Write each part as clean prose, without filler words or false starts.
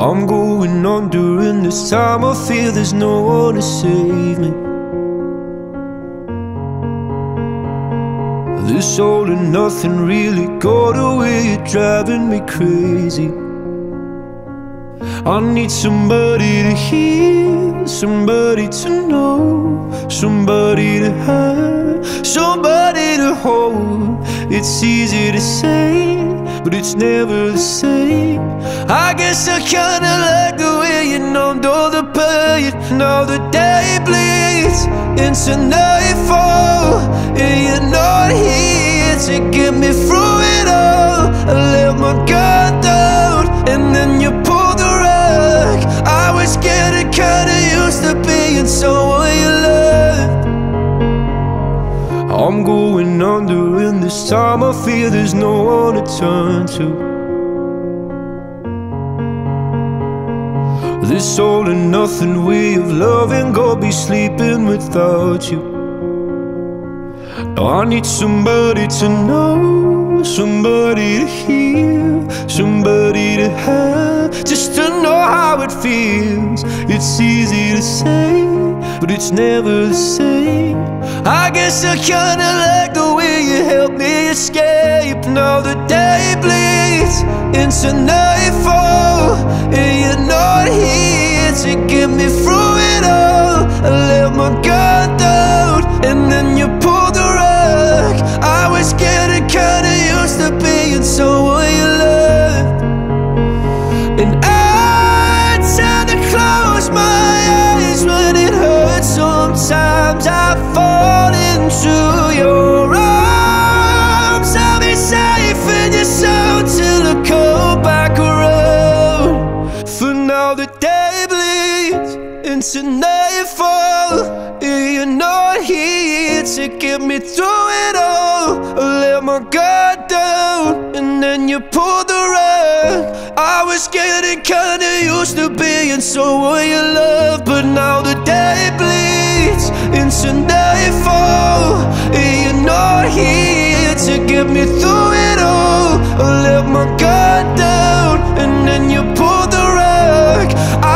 I'm going on during this time. I feel there's no one to save me. This all and nothing really got away. You're driving me crazy. I need somebody to hear, somebody to know, somebody to have, somebody to hold. It's easy to say, but it's never the same. I guess I kinda like the way you numbed all the pain. Now the day bleeds into nightfall, and you're not here to get me through it all. I let my guard down, and then you pulled the rug. I was getting kinda used to being someone you loved. I'm going under, and this time I fear there's no one to turn to. This all and nothing way of loving, gonna be sleeping without you. Now I need somebody to know, somebody to hear, somebody to have, just to know how it feels. It's easy to say, but it's never the same. I guess I kinda like the way you helped me escape. Now the day bleeds into nightfall, and you're not here to get me through it all. I let my guard down, and then you pulled the rug. I was getting kinda used to being someone you loved, and I tend to close my eyes when it hurts. Sometimes I fall into your arms. I'll be safe in your soul till I come back around. For now the day bleeds into nightfall, and you're not here to get me through it all. I let my guard down, and then you pulled the rug. I was getting kinda used to being someone you love, but now the day bleeds into nightfall, and you're not here to get me through it all. I let my guard down, and then you pulled the rug.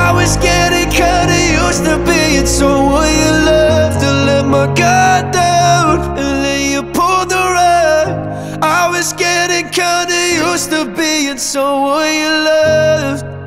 I was getting kinda used to being someone you loved. I let my guard down, and then you pulled the rug. I was getting kinda used to being someone you loved.